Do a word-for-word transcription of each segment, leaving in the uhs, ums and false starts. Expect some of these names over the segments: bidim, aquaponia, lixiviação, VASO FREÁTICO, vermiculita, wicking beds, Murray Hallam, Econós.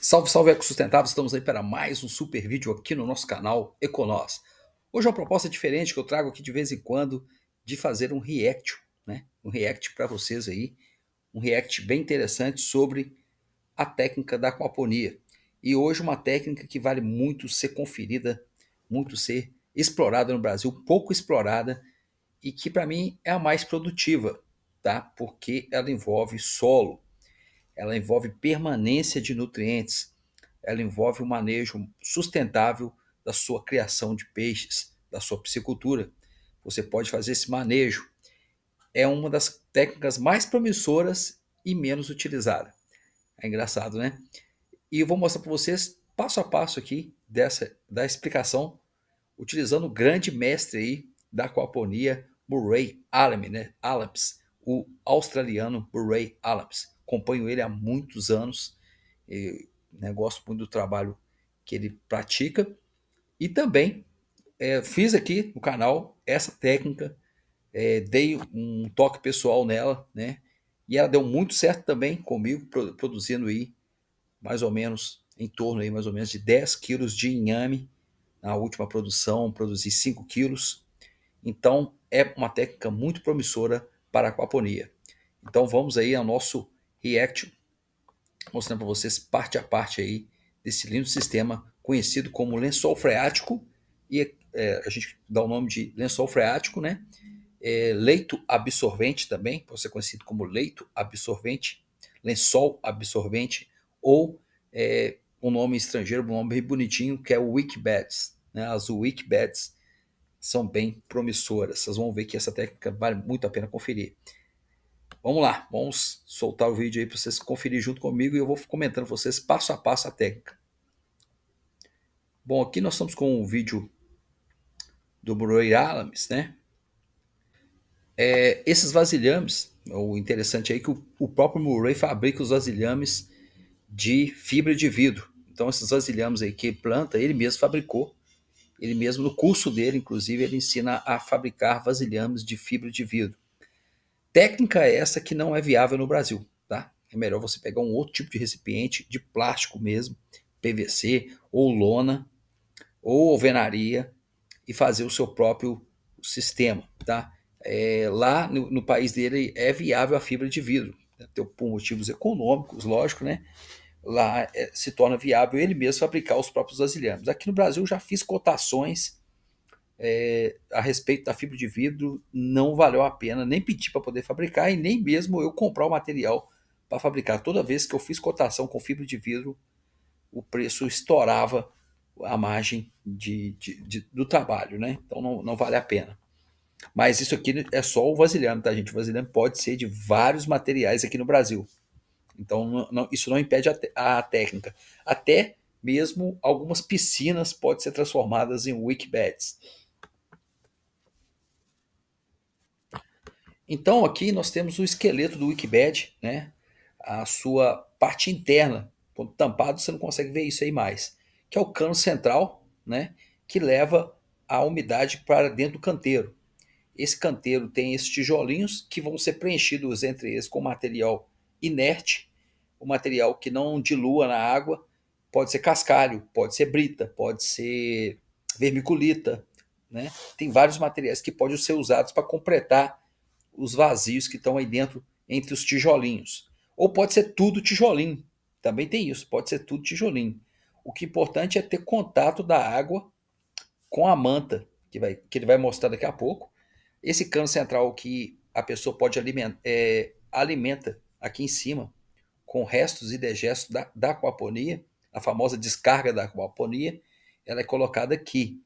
Salve, salve, Ecossustentável! Estamos aí para mais um super vídeo aqui no nosso canal Econós. Hoje é uma proposta diferente que eu trago aqui de vez em quando de fazer um react, né? Um react para vocês aí, um react bem interessante sobre a técnica da aquaponia. E hoje uma técnica que vale muito ser conferida, muito ser explorada no Brasil, pouco explorada e que para mim é a mais produtiva, tá? Porque ela envolve solo. Ela envolve permanência de nutrientes, ela envolve o manejo sustentável da sua criação de peixes, da sua piscicultura. Você pode fazer esse manejo. É uma das técnicas mais promissoras e menos utilizada. É engraçado, né? E eu vou mostrar para vocês passo a passo aqui dessa, da explicação, utilizando o grande mestre aí da aquaponia, Murray Hallam, né? Hallam, o australiano Murray Hallam. Acompanho ele há muitos anos, eu, né, gosto muito do trabalho que ele pratica. E também é, fiz aqui no canal essa técnica, é, dei um toque pessoal nela, né? E ela deu muito certo também comigo, pro, produzindo aí mais ou menos, em torno aí mais ou menos de dez quilos de inhame. Na última produção, produzi cinco quilos. Então, é uma técnica muito promissora para a aquaponia. Então, vamos aí ao nosso react, mostrando para vocês parte a parte aí desse lindo sistema conhecido como lençol freático, e é, a gente dá o nome de lençol freático, né? É, leito absorvente também, pode ser conhecido como leito absorvente, lençol absorvente, ou é, um nome estrangeiro, um nome bem bonitinho, que é o wicking beds, né? As wicking beds são bem promissoras, vocês vão ver que essa técnica vale muito a pena conferir. Vamos lá, vamos soltar o vídeo aí para vocês conferirem junto comigo e eu vou comentando para vocês passo a passo a técnica. Bom, aqui nós estamos com um vídeo do Murray Hallam, né? É, esses vasilhames, o interessante aí é que o, o próprio Murray fabrica os vasilhames de fibra de vidro. Então esses vasilhames aí que ele planta, ele mesmo fabricou, ele mesmo no curso dele, inclusive, ele ensina a fabricar vasilhames de fibra de vidro. Técnica essa que não é viável no Brasil, tá? É melhor você pegar um outro tipo de recipiente, de plástico mesmo, P V C, ou lona, ou alvenaria, e fazer o seu próprio sistema, tá? É, lá no, no país dele é viável a fibra de vidro, né? Por motivos econômicos, lógico, né? Lá é, se torna viável ele mesmo fabricar os próprios vasilhames. Aqui no Brasil já fiz cotações É, a respeito da fibra de vidro, não valeu a pena nem pedir para poder fabricar e nem mesmo eu comprar o material para fabricar. Toda vez que eu fiz cotação com fibra de vidro, o preço estourava a margem de, de, de, do trabalho, né? Então não, não vale a pena. Mas isso aqui é só o vasilhame, tá, gente? O vasilhame pode ser de vários materiais aqui no Brasil. Então não, não, isso não impede a, a técnica. Até mesmo algumas piscinas podem ser transformadas em wicking beds. Então aqui nós temos o esqueleto do wicking bed, né? A sua parte interna, quando tampado você não consegue ver isso aí mais, que é o cano central, né? Que leva a umidade para dentro do canteiro. Esse canteiro tem esses tijolinhos que vão ser preenchidos entre eles com material inerte, o material que não dilua na água, pode ser cascalho, pode ser brita, pode ser vermiculita, né? Tem vários materiais que podem ser usados para completar os vazios que estão aí dentro, entre os tijolinhos. Ou pode ser tudo tijolinho, também tem isso, pode ser tudo tijolinho. O que é importante é ter contato da água com a manta, que, vai, que ele vai mostrar daqui a pouco. Esse cano central que a pessoa pode alimentar, é, alimenta aqui em cima, com restos e degestos da, da aquaponia, a famosa descarga da aquaponia, ela é colocada aqui.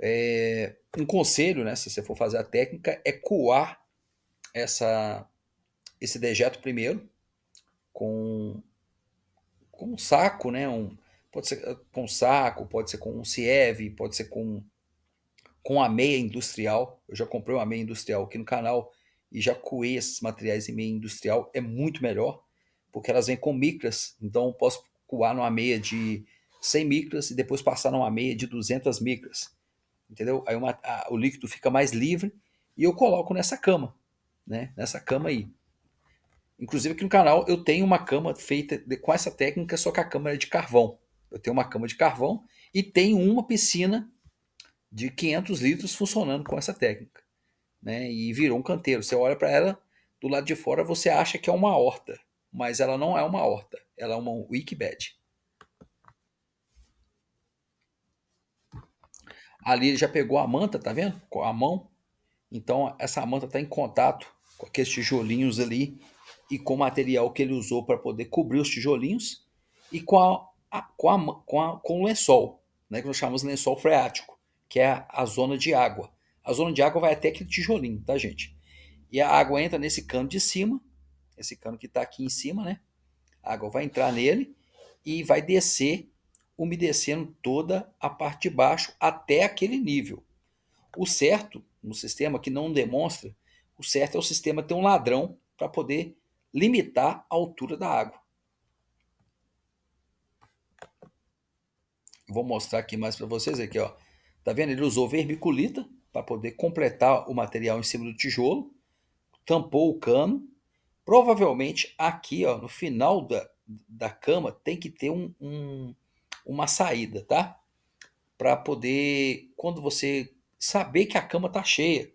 É, um conselho, né, se você for fazer a técnica, é coar Essa, esse dejeto primeiro com, com um saco, né? Um, pode ser com um saco, pode ser com um sieve, pode ser com, com ameia industrial. Eu já comprei uma ameia industrial aqui no canal e já coei esses materiais em ameia industrial. É muito melhor, porque elas vêm com micras. Então eu posso coar numa ameia de cem micras e depois passar numa ameia de duzentas micras. Entendeu? Aí uma, a, o líquido fica mais livre e eu coloco nessa cama. Né? Nessa cama aí. Inclusive aqui no canal eu tenho uma cama feita de, com essa técnica, só que a cama é de carvão. Eu tenho uma cama de carvão e tenho uma piscina de quinhentos litros funcionando com essa técnica, né? E virou um canteiro. Você olha para ela, do lado de fora você acha que é uma horta, mas ela não é uma horta, ela é uma wicking bed. Ali ele já pegou a manta, tá vendo? Com a mão. Então essa manta está em contato com aqueles tijolinhos ali e com o material que ele usou para poder cobrir os tijolinhos e com, a, a, com, a, com, a, com o lençol, né? Que nós chamamos de lençol freático, que é a, a zona de água. A zona de água vai até aquele tijolinho, tá, gente? E a água entra nesse cano de cima, esse cano que está aqui em cima, né? A água vai entrar nele e vai descer, umedecendo toda a parte de baixo até aquele nível. O certo, no sistema que não demonstra, o certo é o sistema ter um ladrão para poder limitar a altura da água. Vou mostrar aqui mais para vocês aqui, ó. Tá vendo? Ele usou vermiculita para poder completar o material em cima do tijolo, tampou o cano. Provavelmente aqui, ó, no final da, da cama tem que ter um, um, uma saída, tá? Para poder, quando você saber que a cama tá cheia.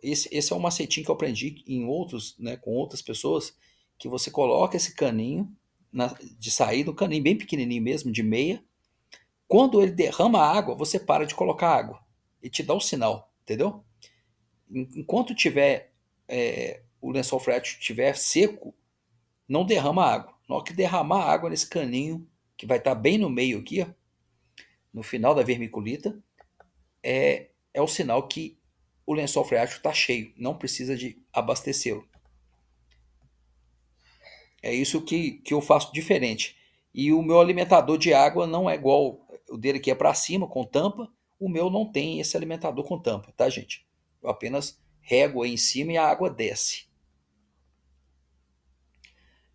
Esse, esse é um macetinho que eu aprendi em outros, né, com outras pessoas, que você coloca esse caninho na, de saída, um caninho bem pequenininho mesmo, de meia. Quando ele derrama a água, você para de colocar água e te dá o sinal, entendeu? Enquanto tiver é, o lençol freático estiver seco, não derrama água. Na hora que derramar água nesse caninho, que vai estar bem no meio aqui, ó, no final da vermiculita, é, é o sinal que o lençol freático está cheio, não precisa de abastecê-lo. É isso que, que eu faço diferente. E o meu alimentador de água não é igual, o dele que é para cima, com tampa, o meu não tem esse alimentador com tampa, tá, gente? Eu apenas rego aí em cima e a água desce.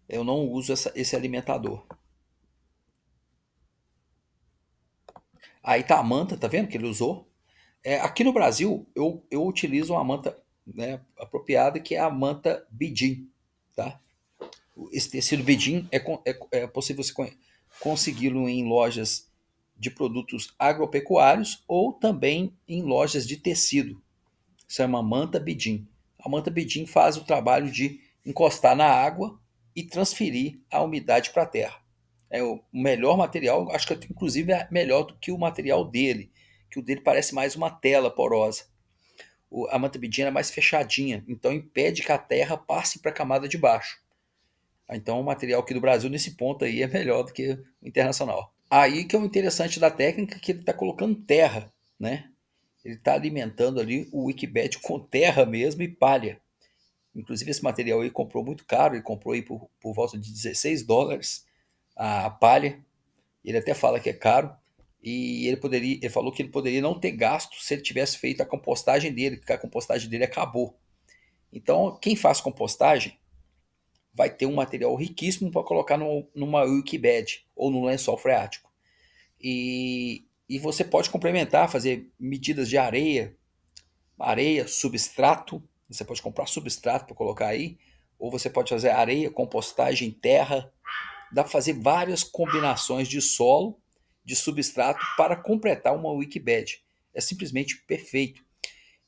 Eu não uso essa, esse alimentador. Aí tá a manta, tá vendo que ele usou? É, aqui no Brasil, eu, eu utilizo uma manta, né, apropriada, que é a manta bidim, tá? Esse tecido bidim é, é, é possível você consegui-lo em lojas de produtos agropecuários ou também em lojas de tecido. Isso é uma manta bidim. A manta bidim faz o trabalho de encostar na água e transferir a umidade para a terra. É o melhor material, acho que inclusive é melhor do que o material dele, que o dele parece mais uma tela porosa. O, a manta bidim é mais fechadinha, então impede que a terra passe para a camada de baixo. Então o material aqui do Brasil nesse ponto aí é melhor do que o internacional. Aí que é o interessante da técnica, que ele está colocando terra, né? Ele está alimentando ali o wicking bed com terra mesmo e palha. Inclusive esse material aí comprou muito caro, ele comprou aí por, por volta de dezesseis dólares a, a palha. Ele até fala que é caro. E ele poderia, ele falou que ele poderia não ter gasto se ele tivesse feito a compostagem dele, porque a compostagem dele acabou. Então, quem faz compostagem vai ter um material riquíssimo para colocar no, numa wicking bed ou no lençol freático. E, e você pode complementar, fazer medidas de areia, areia, substrato. Você pode comprar substrato para colocar aí, ou você pode fazer areia, compostagem, terra. Dá para fazer várias combinações de solo, de substrato, para completar uma wicking bed. É simplesmente perfeito.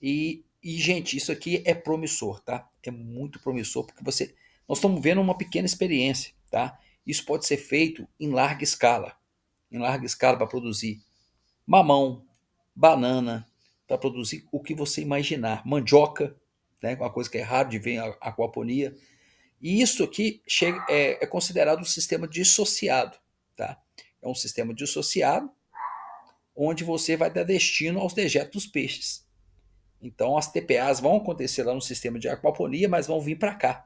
E, e, gente, isso aqui é promissor, tá? É muito promissor, porque você... Nós estamos vendo uma pequena experiência, tá? Isso pode ser feito em larga escala. Em larga escala para produzir mamão, banana, para produzir o que você imaginar. Mandioca, né? Uma coisa que é raro de ver em aquaponia. E isso aqui chega, é, é considerado um sistema dissociado, tá? É um sistema dissociado, onde você vai dar destino aos dejetos dos peixes. Então, as T P As vão acontecer lá no sistema de aquaponia, mas vão vir para cá.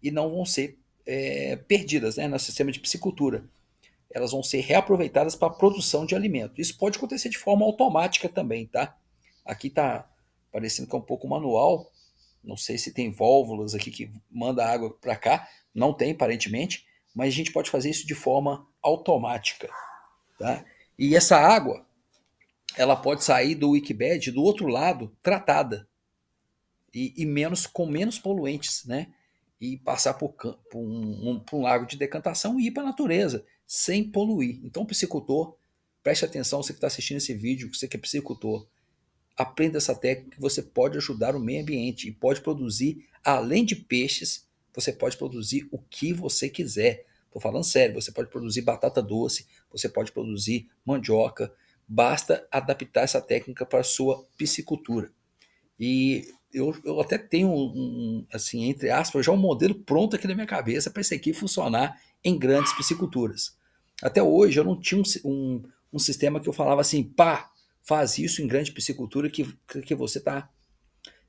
E não vão ser é, perdidas, né, no sistema de piscicultura. Elas vão ser reaproveitadas para a produção de alimento. Isso pode acontecer de forma automática também, tá? Aqui está parecendo que é um pouco manual. Não sei se tem válvulas aqui que manda água para cá. Não tem, aparentemente. Mas a gente pode fazer isso de forma automática, tá? E essa água, ela pode sair do wicking bed do outro lado tratada e, e menos, com menos poluentes, né? e passar por, por, um, um, por um lago de decantação e ir para a natureza, sem poluir. Então, piscicultor, preste atenção, você que está assistindo esse vídeo, você que é piscicultor, aprenda essa técnica que você pode ajudar o meio ambiente e pode produzir, além de peixes, você pode produzir o que você quiser. Estou falando sério, você pode produzir batata doce, você pode produzir mandioca, basta adaptar essa técnica para a sua piscicultura. E eu, eu até tenho, um, assim, entre aspas, já um modelo pronto aqui na minha cabeça para isso aqui funcionar em grandes pisciculturas. Até hoje eu não tinha um, um, um sistema que eu falava assim, pá, faz isso em grande piscicultura que, que você está...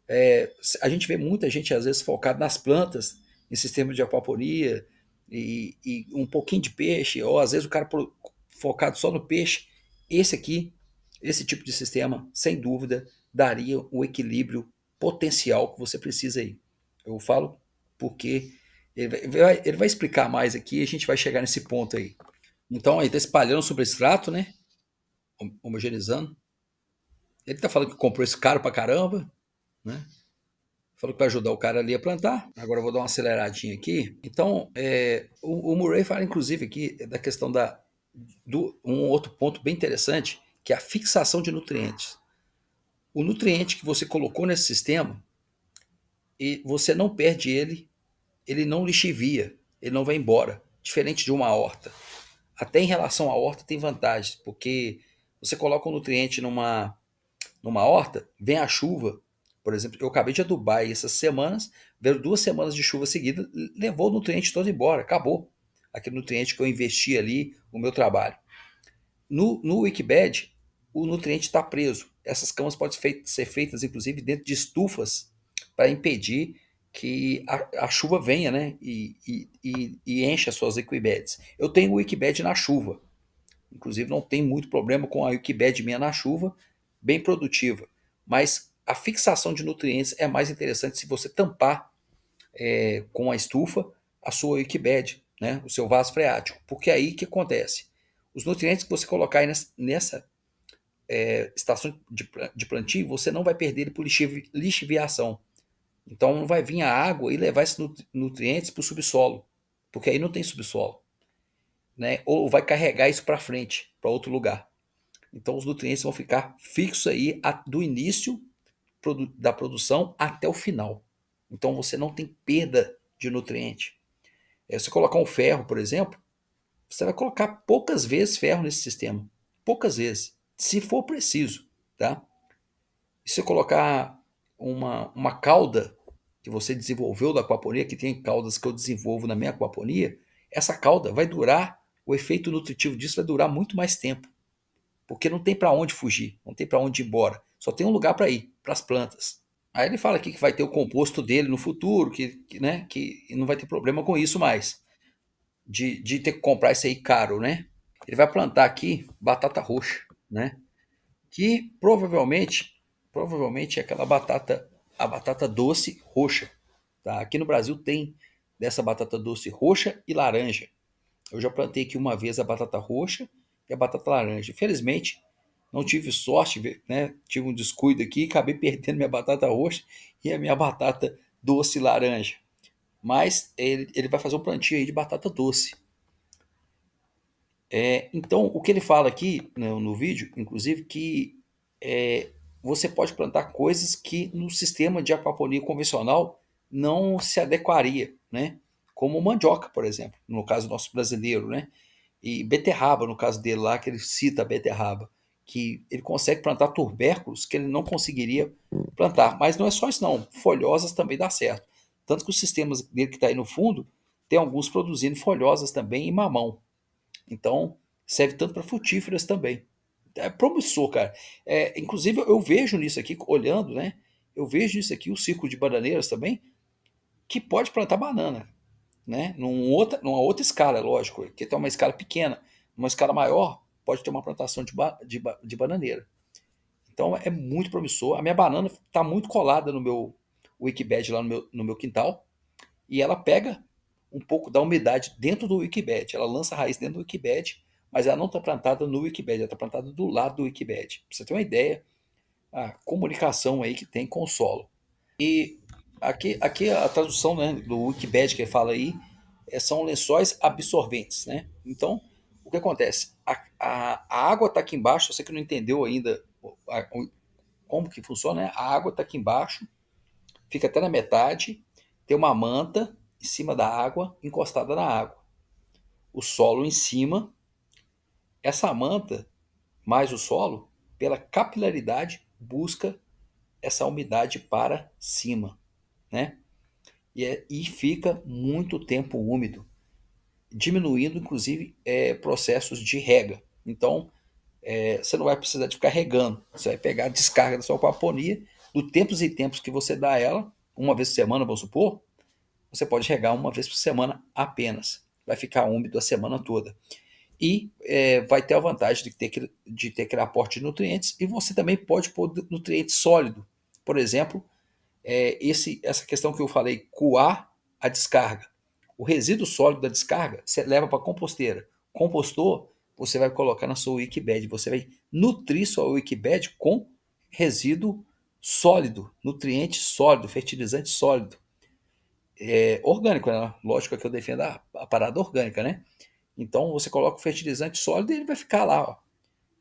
É, a gente vê muita gente, às vezes, focada nas plantas, em sistema de aquaponia e, e um pouquinho de peixe, ou às vezes o cara pro, focado só no peixe. Esse aqui, esse tipo de sistema, sem dúvida, daria o equilíbrio potencial que você precisa aí. Eu falo porque ele vai, ele vai explicar mais aqui e a gente vai chegar nesse ponto aí. Então, ele está espalhando o substrato, né? Homogeneizando. Ele está falando que comprou esse caro pra caramba, né? Falou que vai ajudar o cara ali a plantar. Agora eu vou dar uma aceleradinha aqui. Então, é, o, o Murray fala, inclusive, aqui da questão da... Do, um outro ponto bem interessante, que é a fixação de nutrientes. O nutriente que você colocou nesse sistema, e você não perde ele, ele não lixivia, ele não vai embora, diferente de uma horta. Até em relação à horta tem vantagens, porque você coloca um nutriente numa, numa horta, vem a chuva, por exemplo, eu acabei de adubar essas semanas, veio duas semanas de chuva seguida, levou o nutriente todo embora, acabou. Aquele nutriente que eu investi ali, o meu trabalho. No, no wicking bed, o nutriente está preso. Essas camas podem ser feitas, inclusive, dentro de estufas para impedir que a, a chuva venha, né? E, e, e, e encha as suas wicking beds. Eu tenho o wicking bed na chuva. Inclusive, não tem muito problema com a wicking bed minha na chuva, bem produtiva. Mas a fixação de nutrientes é mais interessante se você tampar é, com a estufa a sua wicking bed, né, o seu vaso freático, porque aí que acontece? Os nutrientes que você colocar aí nessa, nessa é, estação de, de plantio, você não vai perder ele por lixiv, lixiviação. Então não vai vir a água e levar esses nutrientes para o subsolo, porque aí não tem subsolo, né? Ou vai carregar isso para frente, para outro lugar. Então os nutrientes vão ficar fixos aí a, do início produ, da produção até o final. Então você não tem perda de nutriente. Se você colocar um ferro, por exemplo, você vai colocar poucas vezes ferro nesse sistema. Poucas vezes, se for preciso, tá? E se você colocar uma, uma cauda que você desenvolveu da aquaponia, que tem caudas que eu desenvolvo na minha aquaponia, essa cauda vai durar, o efeito nutritivo disso vai durar muito mais tempo. Porque não tem para onde fugir, não tem para onde ir embora. Só tem um lugar para ir, para as plantas. Aí ele fala aqui que vai ter o composto dele no futuro, que, que, né, que não vai ter problema com isso mais, de, de ter que comprar isso aí caro, né? Ele vai plantar aqui batata roxa, né? Que provavelmente, provavelmente é aquela batata, a batata doce roxa, tá? Aqui no Brasil tem dessa batata doce roxa e laranja. Eu já plantei aqui uma vez a batata roxa e a batata laranja. Infelizmente, não tive sorte, né? Tive um descuido aqui e acabei perdendo minha batata roxa e a minha batata doce laranja. Mas ele, ele vai fazer um plantio aí de batata doce. É, então, o que ele fala aqui, né, no vídeo, inclusive, que é, você pode plantar coisas que no sistema de aquaponia convencional não se adequaria, né? Como mandioca, por exemplo, no caso nosso brasileiro, né? E beterraba, no caso dele lá, que ele cita a beterraba, que ele consegue plantar tubérculos que ele não conseguiria plantar. Mas não é só isso não, folhosas também dá certo. Tanto que os sistemas dele que está aí no fundo, tem alguns produzindo folhosas também e mamão. Então, serve tanto para frutíferas também. É promissor, cara. É, inclusive, eu vejo nisso aqui, olhando, né? Eu vejo nisso aqui, o círculo de bananeiras também, que pode plantar banana, né? Num outra, numa outra escala, lógico. Aqui tem uma escala pequena, uma escala maior, pode ter uma plantação de, ba de, ba de bananeira. Então é muito promissor. A minha banana está muito colada no meu wicking bed lá no meu, no meu quintal. E ela pega um pouco da umidade dentro do wicking bed. Ela lança a raiz dentro do wicking bed, mas ela não está plantada no wicking bed. Ela está plantada do lado do wicking bed. Para você ter uma ideia, a comunicação aí que tem com o solo. E Aqui, aqui a tradução, né, do wicking bed que ele fala aí é, são lençóis absorventes, né? Então, o que acontece? A, a, a água está aqui embaixo, você que não entendeu ainda a, a, como que funciona, né? A água está aqui embaixo, fica até na metade, tem uma manta em cima da água, encostada na água. O solo em cima, essa manta mais o solo, pela capilaridade, busca essa umidade para cima, né? E, é, e fica muito tempo úmido, diminuindo inclusive é, processos de rega. Então é, você não vai precisar de ficar regando, você vai pegar a descarga da sua aquaponia, do tempos em tempos que você dá ela, uma vez por semana, vamos supor, você pode regar uma vez por semana apenas, vai ficar úmido a semana toda. E é, vai ter a vantagem de ter, de ter aquele aporte de nutrientes, e você também pode pôr nutriente sólido. Por exemplo, é, esse, essa questão que eu falei, coar a descarga. O resíduo sólido da descarga, você leva para a composteira. Compostor, você vai colocar na sua wicking bed, você vai nutrir sua wicking bed com resíduo sólido, nutriente sólido, fertilizante sólido. É, orgânico, né? Lógico que eu defendo a, a parada orgânica, né? Então você coloca o fertilizante sólido e ele vai ficar lá, ó,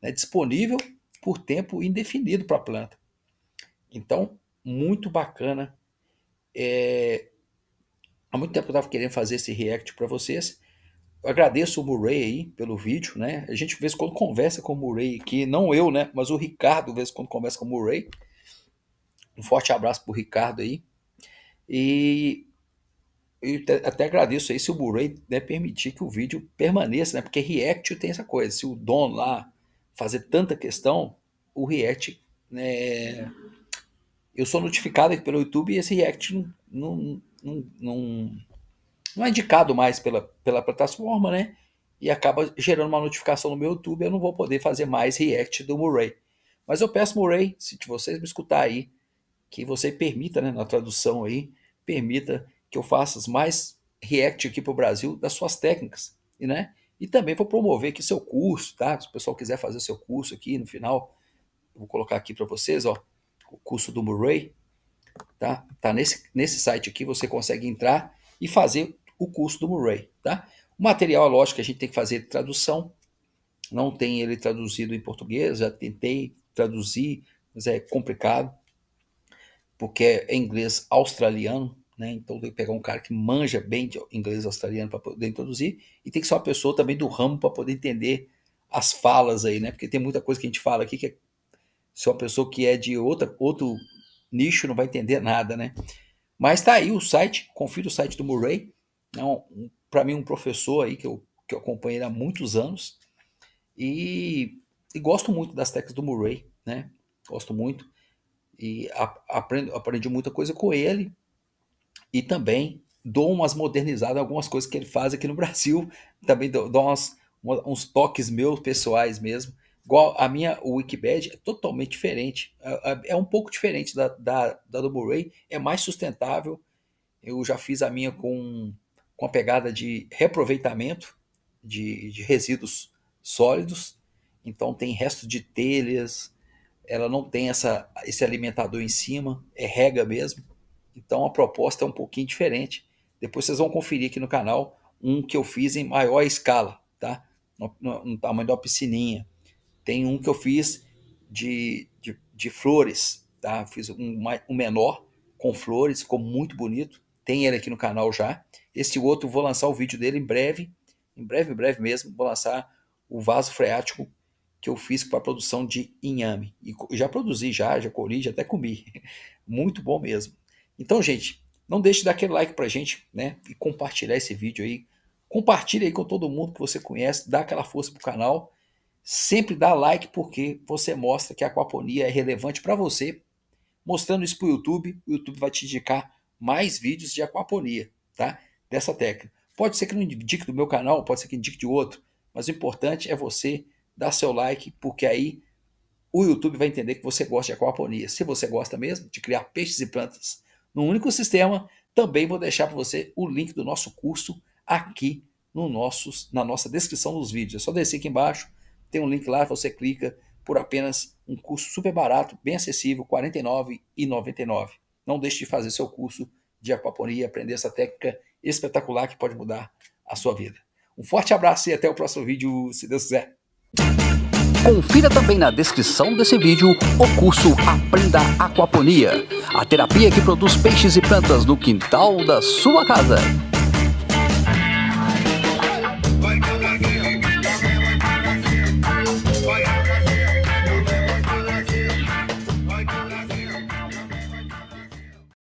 né, disponível por tempo indefinido para a planta. Então, muito bacana. É, há muito tempo eu estava querendo fazer esse react para vocês. Eu agradeço o Murray aí pelo vídeo, né? A gente de vez em quando conversa com o Murray aqui, não eu, né? Mas o Ricardo de vez em quando conversa com o Murray. Um forte abraço para o Ricardo aí. E eu até agradeço aí se o Murray, né, permitir que o vídeo permaneça, né? Porque react tem essa coisa, se o dono lá fazer tanta questão, o react, né, eu sou notificado aqui pelo YouTube e esse react não, não, não, não, não é indicado mais pela, pela plataforma, né? E acaba gerando uma notificação no meu YouTube, eu não vou poder fazer mais react do Murray. Mas eu peço, Murray, se vocês me escutar aí, que você permita, né, na tradução aí, permita que eu faça mais react aqui para o Brasil das suas técnicas, né? E também vou promover aqui seu curso, tá? Se o pessoal quiser fazer seu curso aqui no final, eu vou colocar aqui para vocês, ó, o curso do Murray, tá? Tá nesse, nesse site aqui, você consegue entrar e fazer o curso do Murray, tá? O material, lógico, que a gente tem que fazer tradução, não tem ele traduzido em português, já tentei traduzir, mas é complicado, porque é inglês australiano, né? Então tem que pegar um cara que manja bem de inglês australiano para poder introduzir, e tem que ser uma pessoa também do ramo para poder entender as falas aí, né? Porque tem muita coisa que a gente fala aqui que é, se uma pessoa que é de outra, outro nicho não vai entender nada, né? Mas tá aí o site, confira o site do Murray, né? Um, para mim um professor aí que eu, que eu acompanhei há muitos anos, e, e gosto muito das técnicas do Murray, né? Gosto muito, e a, aprendo, aprendi muita coisa com ele. E também dou umas modernizadas, algumas coisas que ele faz aqui no Brasil. Também dou, dou umas, uns toques meus pessoais mesmo. Igual a minha wicking bed é totalmente diferente. É, é um pouco diferente da, da, da do Murray. É mais sustentável. Eu já fiz a minha com, com a pegada de reaproveitamento de, de resíduos sólidos. Então tem resto de telhas. Ela não tem essa, esse alimentador em cima. É rega mesmo. Então a proposta é um pouquinho diferente. Depois vocês vão conferir aqui no canal um que eu fiz em maior escala, tá? No, no, no tamanho da piscininha. Tem um que eu fiz de, de, de flores, tá? Fiz um, um menor com flores, ficou muito bonito. Tem ele aqui no canal já. Esse outro eu vou lançar o vídeo dele em breve, em breve, em breve mesmo. Vou lançar o vaso freático que eu fiz para a produção de inhame. E já produzi, já, já colhi, já até comi. Muito bom mesmo. Então, gente, não deixe de dar aquele like pra gente, né? E compartilhar esse vídeo aí. Compartilha aí com todo mundo que você conhece, dá aquela força pro canal. Sempre dá like porque você mostra que a aquaponia é relevante para você. Mostrando isso pro YouTube, o YouTube vai te indicar mais vídeos de aquaponia, tá? Dessa técnica. Pode ser que não indique do meu canal, pode ser que indique de outro, mas o importante é você dar seu like, porque aí o YouTube vai entender que você gosta de aquaponia. Se você gosta mesmo de criar peixes e plantas num único sistema, também vou deixar para você o link do nosso curso aqui no nossos, na nossa descrição dos vídeos. É só descer aqui embaixo, tem um link lá, você clica por apenas um curso super barato, bem acessível, quarenta e nove reais e noventa e nove centavos, não deixe de fazer seu curso de aquaponia e aprender essa técnica espetacular que pode mudar a sua vida. Um forte abraço e até o próximo vídeo, se Deus quiser. Confira também na descrição desse vídeo o curso Aprenda Aquaponia, a terapia que produz peixes e plantas no quintal da sua casa.